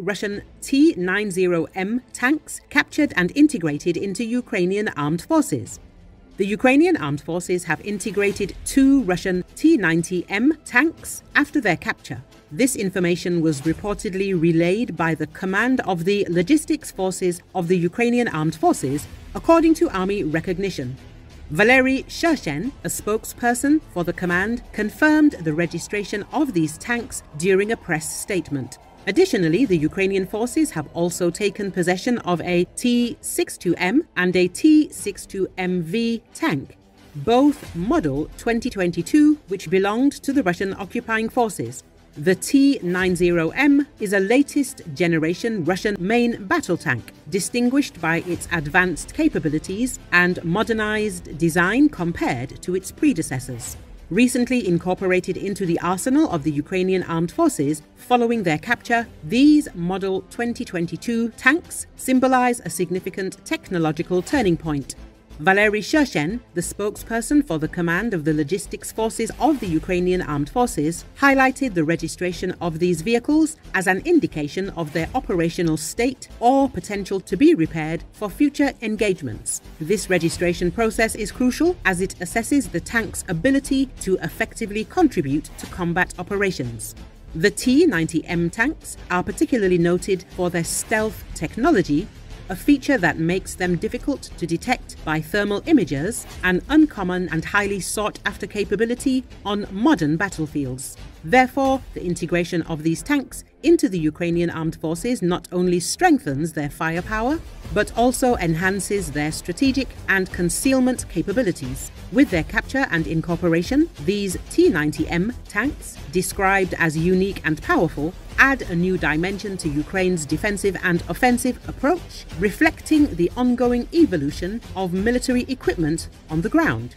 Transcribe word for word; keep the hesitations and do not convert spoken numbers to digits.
Russian T ninety M tanks captured and integrated into Ukrainian Armed Forces. The Ukrainian Armed Forces have integrated two Russian T ninety M tanks after their capture. This information was reportedly relayed by the command of the Logistics Forces of the Ukrainian Armed Forces, according to Army Recognition. Valery Shershen, a spokesperson for the command, confirmed the registration of these tanks during a press statement. Additionally, the Ukrainian forces have also taken possession of a T sixty-two M and a T sixty-two M V tank, both model twenty twenty-two, which belonged to the Russian occupying forces. The T ninety M is a latest generation Russian main battle tank, distinguished by its advanced capabilities and modernized design compared to its predecessors. Recently incorporated into the arsenal of the Ukrainian Armed Forces following their capture, these model twenty twenty-two tanks symbolize a significant technological turning point. Valery Shershen, the spokesperson for the command of the Logistics Forces of the Ukrainian Armed Forces, highlighted the registration of these vehicles as an indication of their operational state or potential to be repaired for future engagements. This registration process is crucial as it assesses the tank's ability to effectively contribute to combat operations. The T ninety M tanks are particularly noted for their stealth technology, a feature that makes them difficult to detect by thermal imagers, an uncommon and highly sought-after capability on modern battlefields. Therefore, the integration of these tanks into the Ukrainian Armed Forces not only strengthens their firepower, but also enhances their strategic and concealment capabilities. With their capture and incorporation, these T ninety M tanks, described as unique and powerful, add a new dimension to Ukraine's defensive and offensive approach, reflecting the ongoing evolution of military equipment on the ground.